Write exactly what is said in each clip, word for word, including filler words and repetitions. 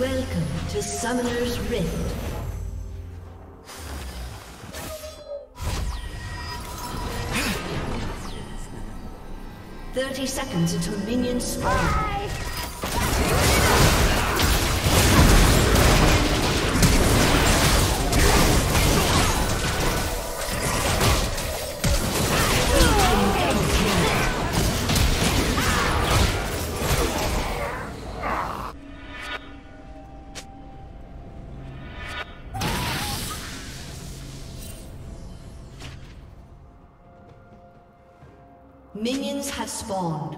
Welcome to Summoner's Rift. Thirty seconds until minions spawn. Minions have spawned.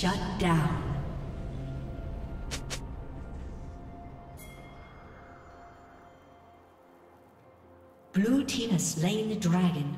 Shut down. Blue team has slain the dragon.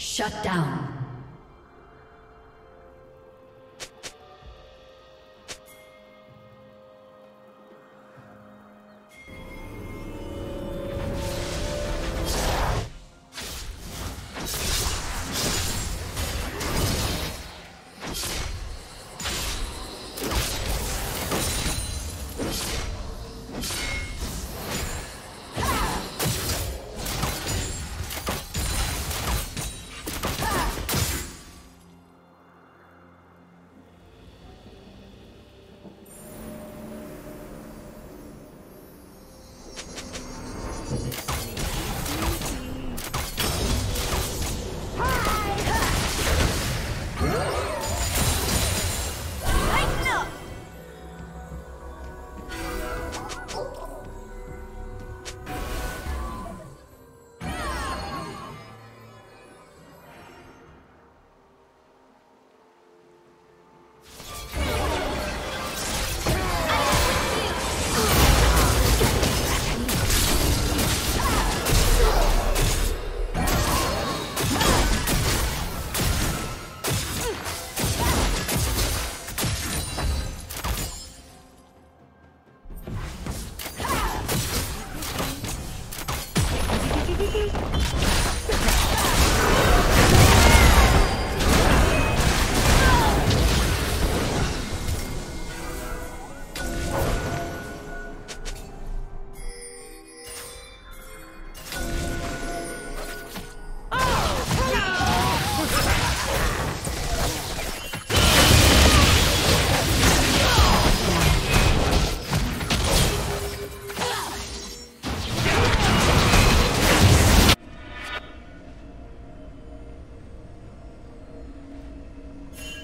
Shut down.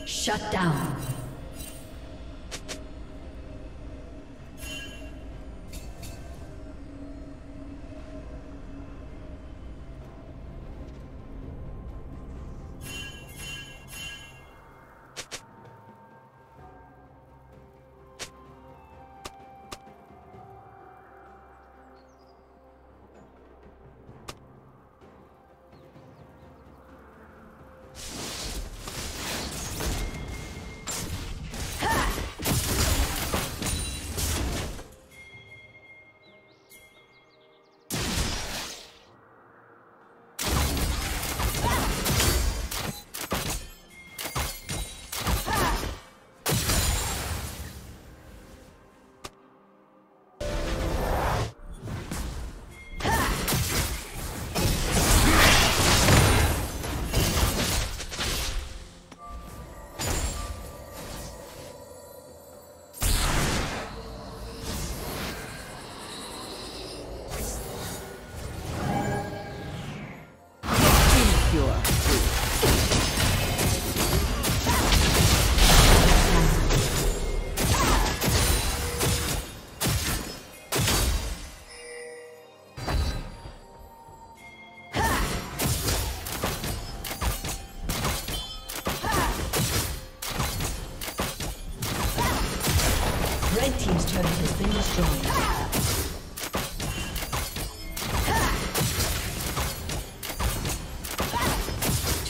Shut down.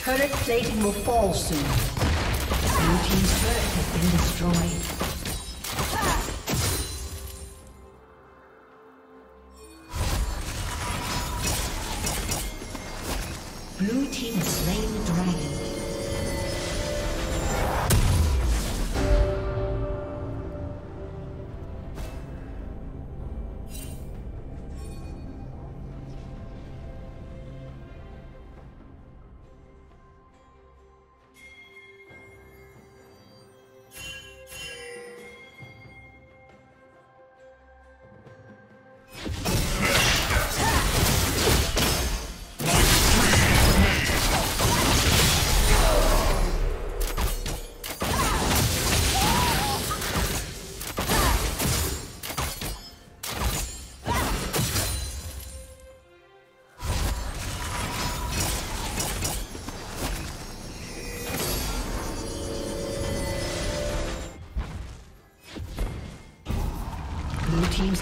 Turret plating will fall soon. Blue team's turret has been destroyed. Blue team has slain the dragon. Blue team's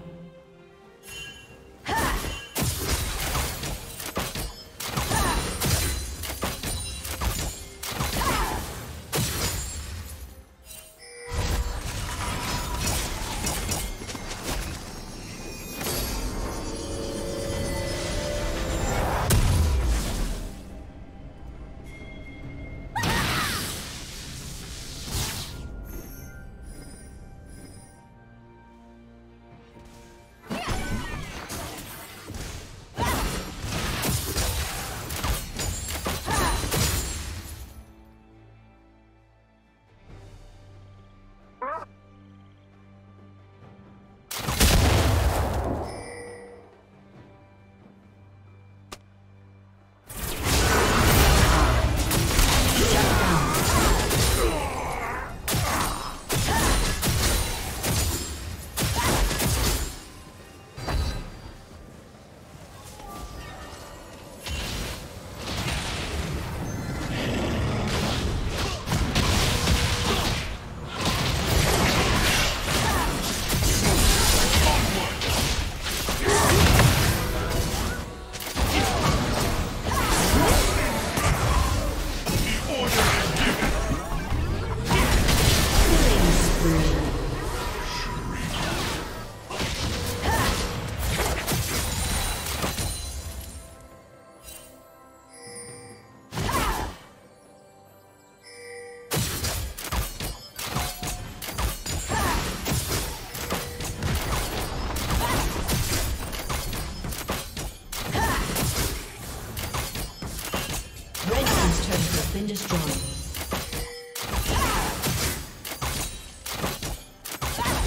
Destroyed.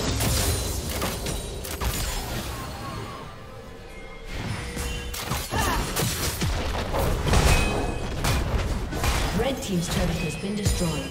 Red team's turret has been destroyed.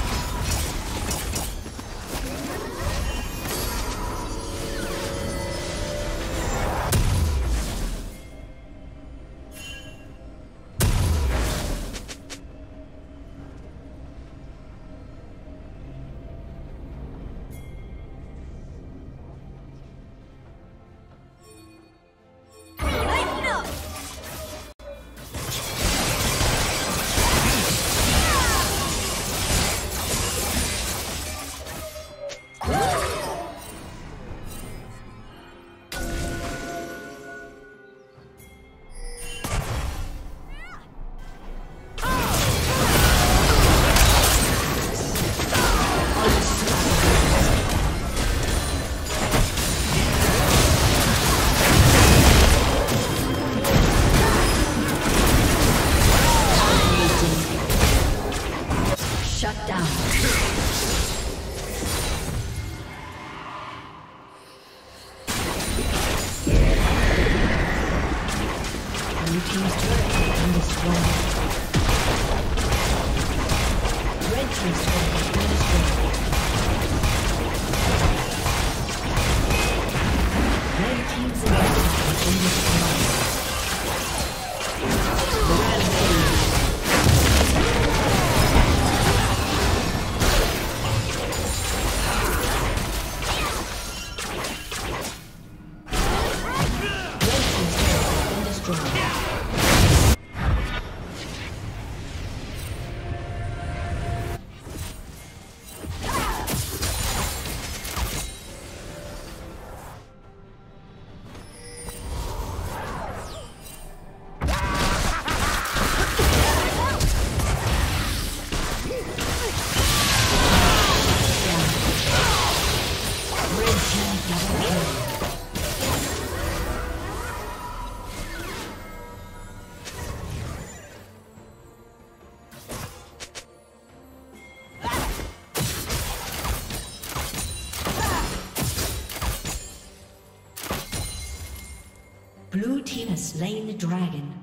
Blue team has slain the dragon.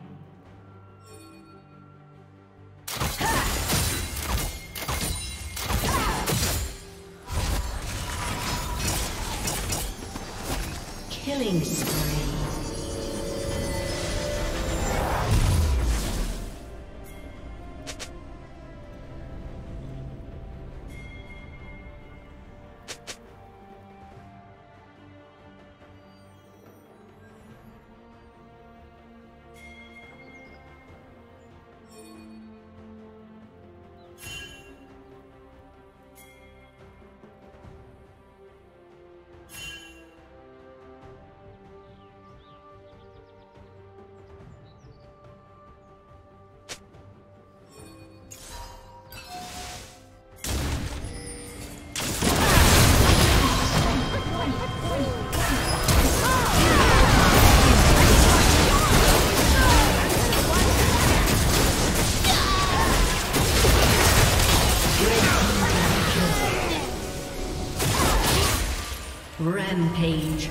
Killing spree. Rampage.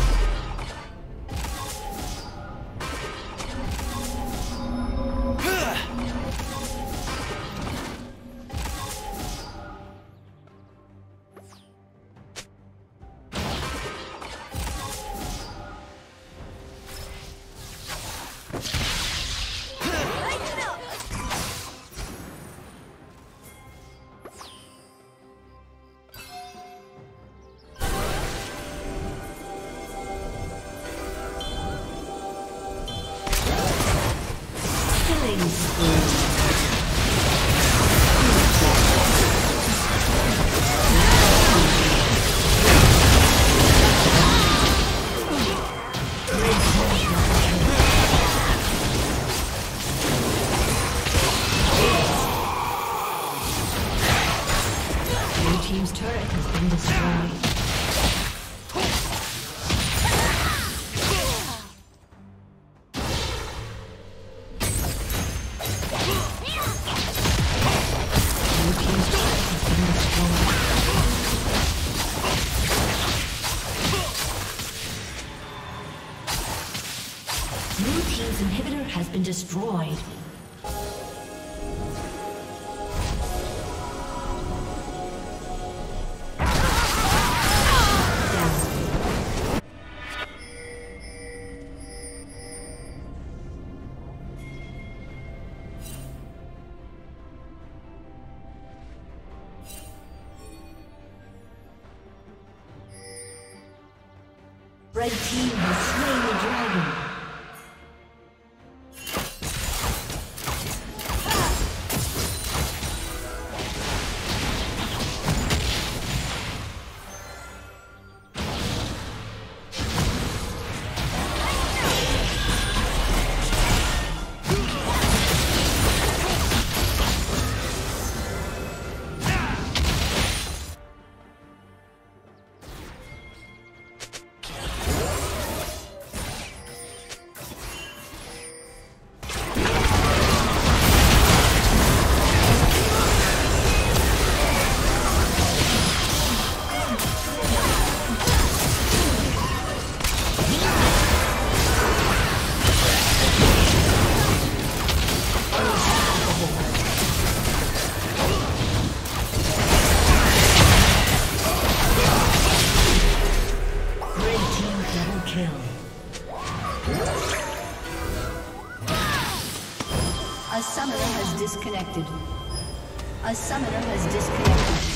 Destroyed. Red team has slain the dragon. A summoner has disconnected. A summoner has disconnected.